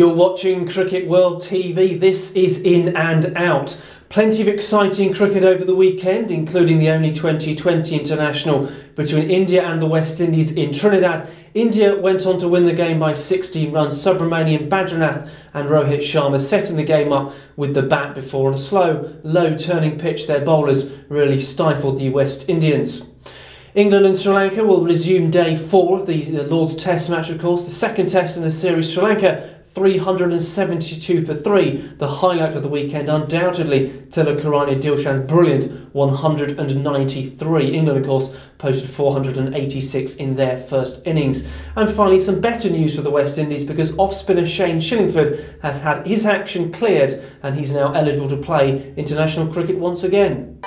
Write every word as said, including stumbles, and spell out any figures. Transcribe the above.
You're watching Cricket World T V. This is In and Out. Plenty of exciting cricket over the weekend, including the only twenty twenty international between India and the West Indies in Trinidad. India went on to win the game by sixteen runs. Subramaniam Badrinath and Rohit Sharma setting the game up with the bat before on a slow, low turning pitch. Their bowlers really stifled the West Indians. England and Sri Lanka will resume day four of the Lord's Test match, of course. The second test in the series. Sri Lanka three hundred seventy-two for three. The highlight of the weekend, undoubtedly, Tilakarani Dilshan's brilliant one hundred ninety-three. England, of course, posted four hundred eighty-six in their first innings. And finally, some better news for the West Indies, because off-spinner Shane Shillingford has had his action cleared and he's now eligible to play international cricket once again.